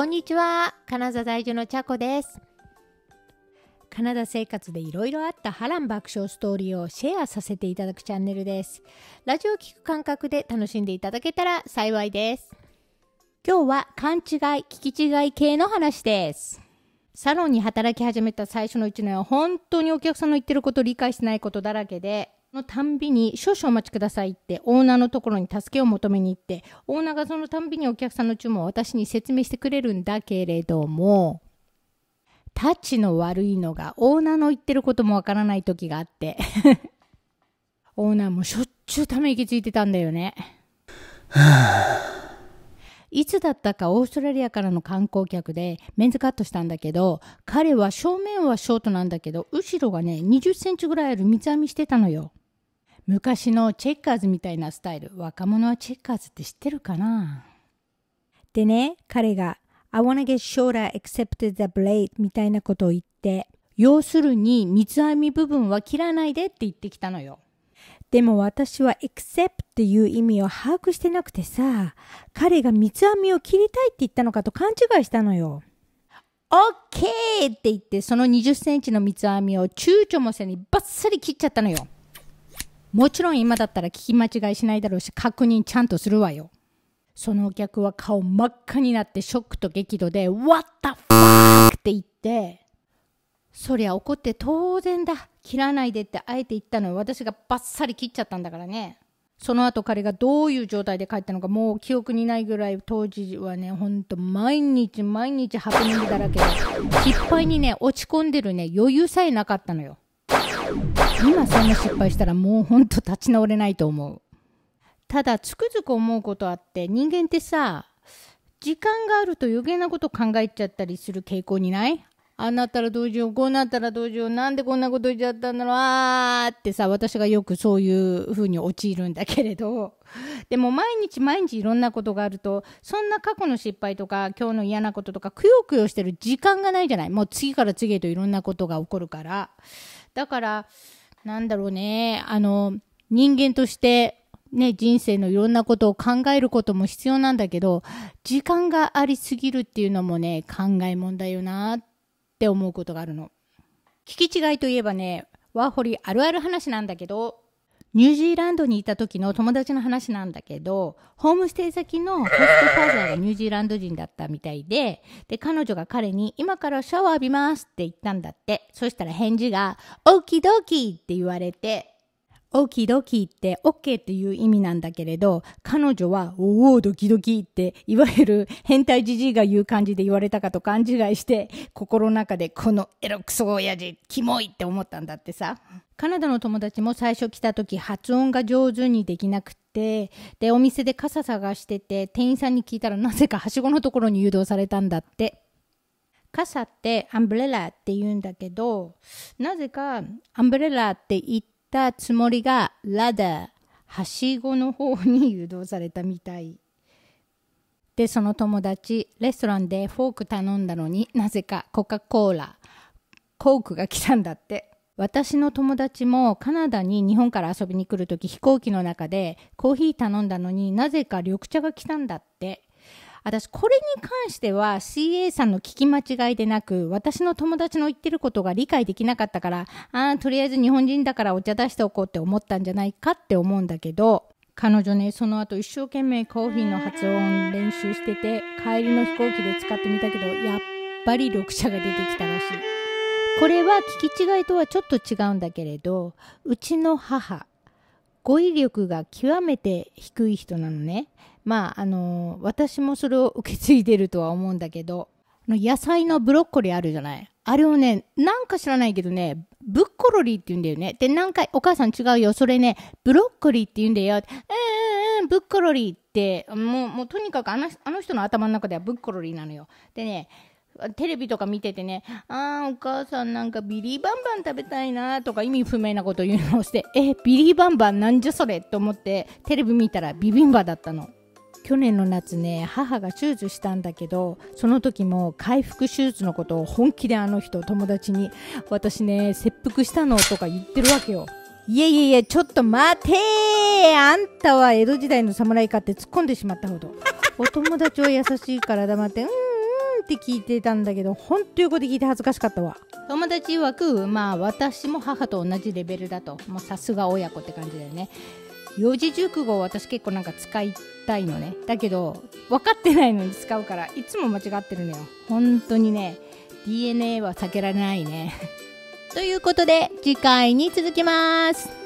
こんにちは、金沢在住のちゃこです。カナダ生活でいろいろあった波乱爆笑ストーリーをシェアさせていただくチャンネルです。ラジオを聞く感覚で楽しんでいただけたら幸いです。今日は勘違い、聞き違い系の話です。サロンに働き始めた最初の1年は本当にお客さんの言ってることを理解してないことだらけで、そのたんびに少々お待ちくださいってオーナーのところに助けを求めに行って、オーナーがそのたんびにお客さんの注文を私に説明してくれるんだけれども、タッチの悪いのがオーナーの言ってることもわからない時があってオーナーもしょっちゅうため息ついてたんだよね。いつだったかオーストラリアからの観光客でメンズカットしたんだけど、彼は正面はショートなんだけど後ろがね20センチぐらいある三つ編みしてたのよ。昔のチェッカーズみたいなスタイル。若者はチェッカーズって知ってるかな。でね、彼が「I wanna get shorter except the blade」みたいなことを言って、要するに三つ編み部分は切らないでって言ってきたのよ。でも私は「except」っていう意味を把握してなくてさ、彼が三つ編みを切りたいって言ったのかと勘違いしたのよ。OK って言ってその20センチの三つ編みを躊躇もせにバッサリ切っちゃったのよ。もちろん今だったら聞き間違いしないだろうし、確認ちゃんとするわよ。そのお客は顔真っ赤になってショックと激怒で「What the fuck!」って言って、そりゃ怒って当然だ、切らないでってあえて言ったのを私がバッサリ切っちゃったんだからね。その後彼がどういう状態で帰ったのかもう記憶にないぐらい、当時はねほんと毎日ハプニングだらけで、失敗にね落ち込んでるね余裕さえなかったのよ。今そんな失敗したらもうほんと立ち直れないと思う。ただつくづく思うことあって、人間ってさ、時間があると余計なこと考えちゃったりする傾向にない？あんなったらどうしよう、こうなったらどうしよう、なんでこんなことしちゃったんだろう、あーってさ、私がよくそういう風に陥るんだけれど、でも毎日いろんなことがあると、そんな過去の失敗とか今日の嫌なこととかくよくよしてる時間がないじゃない。もう次から次へといろんなことが起こるから。だからなんだろうね、人間としてね、人生のいろんなことを考えることも必要なんだけど、時間がありすぎるっていうのもね、考えもんだよなって思うことがあるの。聞き違いといえばね、ワーホリあるある話なんだけど、ニュージーランドにいた時の友達の話なんだけど、ホームステイ先のホストファーザーがニュージーランド人だったみたいで、で彼女が彼に今からシャワー浴びますって言ったんだって。そしたら返事がオキドキって言われて、オキドキってオッケーっていう意味なんだけれど、彼女はおおドキドキっていわゆる変態じじいが言う感じで言われたかと勘違いして、心の中でこのエロクソ親父キモいって思ったんだってさ。カナダの友達も最初来た時発音が上手にできなくて、でお店で傘探してて店員さんに聞いたらなぜかはしごのところに誘導されたんだって。傘ってアンブレラって言うんだけど、なぜかアンブレラって言ったつもりがラダー、はしごの方に誘導されたみたいで、その友達レストランでフォーク頼んだのになぜかコカ・コーラコークが来たんだって。私の友達もカナダに日本から遊びに来るとき飛行機の中でコーヒー頼んだのになぜか緑茶が来たんだって。私これに関しては CA さんの聞き間違いでなく、私の友達の言ってることが理解できなかったから、とりあえず日本人だからお茶出しておこうって思ったんじゃないかって思うんだけど、彼女ねその後一生懸命コーヒーの発音練習してて、帰りの飛行機で使ってみたけどやっぱり緑茶が出てきたらしい。これは聞き違いとはちょっと違うんだけれど、うちの母、語彙力が極めて低い人なのね。まあ私もそれを受け継いでるとは思うんだけど、野菜のブロッコリーあるじゃない。あれをねなんか知らないけどねブッコロリーって言うんだよね。で何回お母さん違うよそれねブロッコリーって言うんだよ、ブッコロリーってもうとにかくあの人の頭の中ではブッコロリーなのよ。でねテレビとか見ててね、お母さんなんかビリーバンバン食べたいなとか意味不明なこと言うのをして、ビリーバンバンなんじゃそれと思ってテレビ見たらビビンバだったの。去年の夏ね母が手術したんだけど、その時も回復手術のことを本気で友達に私ね切腹したのとか言ってるわけよ。いやちょっと待てー、あんたは江戸時代の侍かって突っ込んでしまったほどお友達は優しいから黙ってって聞いてたんだけど、本当横で聞いて恥ずかしかったわ。友達曰く、まあ私も母と同じレベルだと、もうさすが親子って感じだよね。四字熟語を私結構なんか使いたいのね。だけど分かってないのに使うからいつも間違ってるのよ。本当にね、 DNA は避けられないね。ということで次回に続きます。